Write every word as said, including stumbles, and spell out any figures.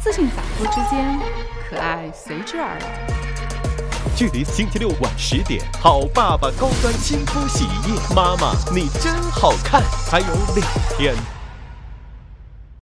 自信洒脱之间，可爱随之而来。距离星期六晚十点，好爸爸高端亲肤洗衣液，妈妈你真好看，还有两天。